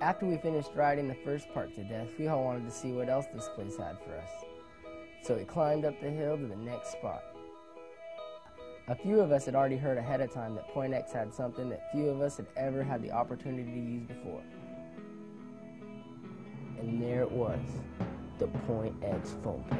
After we finished riding the first part to death, we all wanted to see what else this place had for us. So we climbed up the hill to the next spot. A few of us had already heard ahead of time that Point X had something that few of us had ever had the opportunity to use before. And there it was, the Point X foam pit.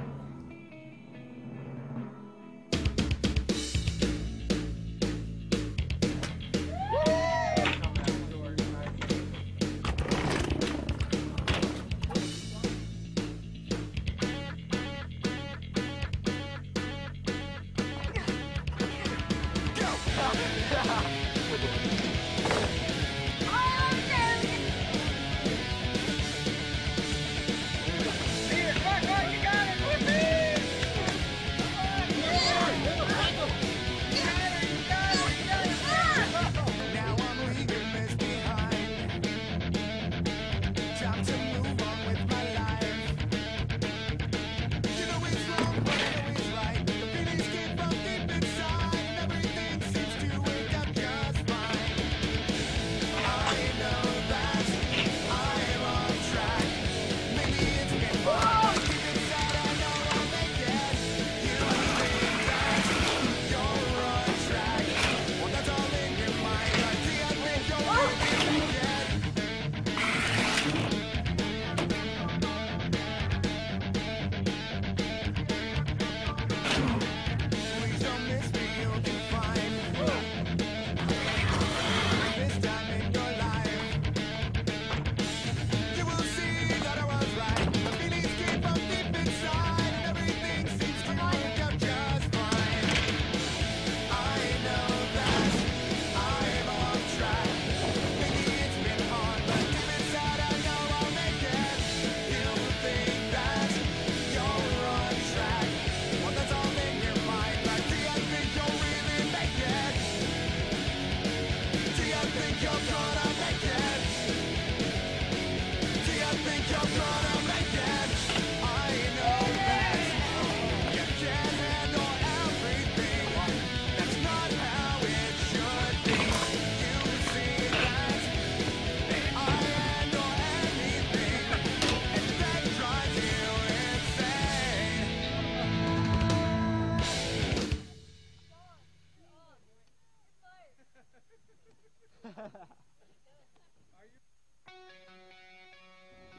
See it, Buck, you got it, whip it!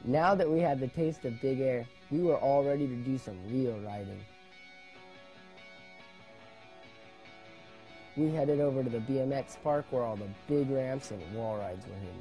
Now that we had the taste of big air, we were all ready to do some real riding. We headed over to the BMX park where all the big ramps and wall rides were hidden.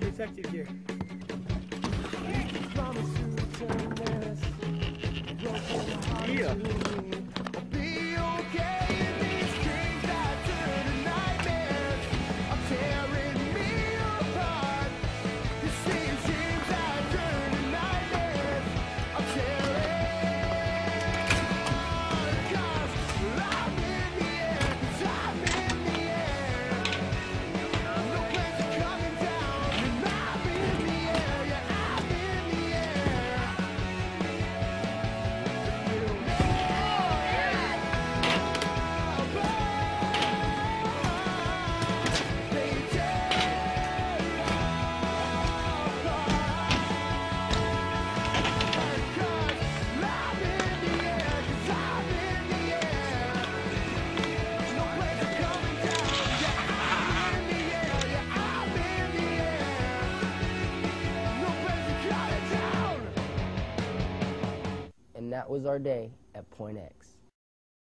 Protective gear. Yeah. That was our day at Point X.